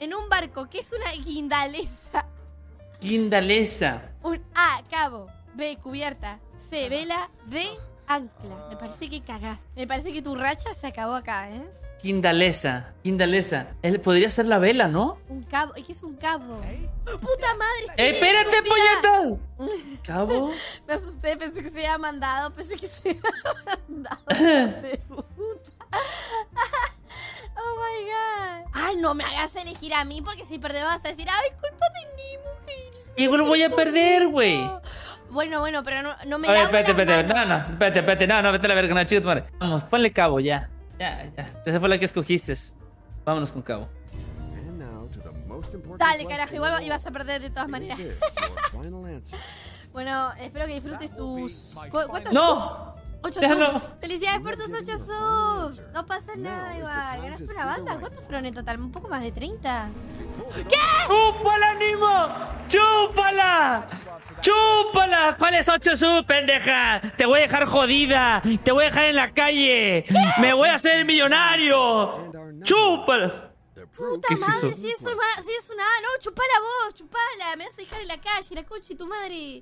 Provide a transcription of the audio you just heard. en un barco. ¿Qué es una guindaleza? Guindaleza. Un A, cabo. B, cubierta. C, vela. D, ancla. Me parece que cagaste. Me parece que tu racha se acabó acá, ¿eh? Guindaleza. Guindaleza. Podría ser la vela, ¿no? Un cabo. Es que es un cabo. ¡Puta madre! ¡Espérate, polleta! ¿Cabo? Me asusté. Pensé que se había mandado. Oh my god. Ah, no me hagas elegir a mí porque si perdés vas a decir, ay, culpa de mí, mujer. Igual voy a perder, güey. Bueno, bueno, pero no me hagas. No, vete a la verga, no, chido, tu madre. Vamos, ponle cabo ya. Ya. Esa fue la que escogiste. Vámonos con cabo. Dale, carajo, igual ibas a perder de todas maneras. Bueno, espero que disfrutes tus. ¿Cuántos? ¡No! 8 subs. ¡Felicidades por tus 8 subs! No pasa nada, igual. Ganaste una banda. ¿Cuántos fueron en total? Un poco más de 30. ¿Qué? ¡Chúpala, Nimo! ¡Chúpala! ¡Chúpala! ¿Cuáles 8 subs, pendeja? Te voy a dejar jodida. Te voy a dejar en la calle. ¿Qué? Me voy a hacer millonario. ¡Chúpala! Puta madre, si es una... No, chupala vos, chupala. Me vas a dejar en la calle, la coche, tu madre.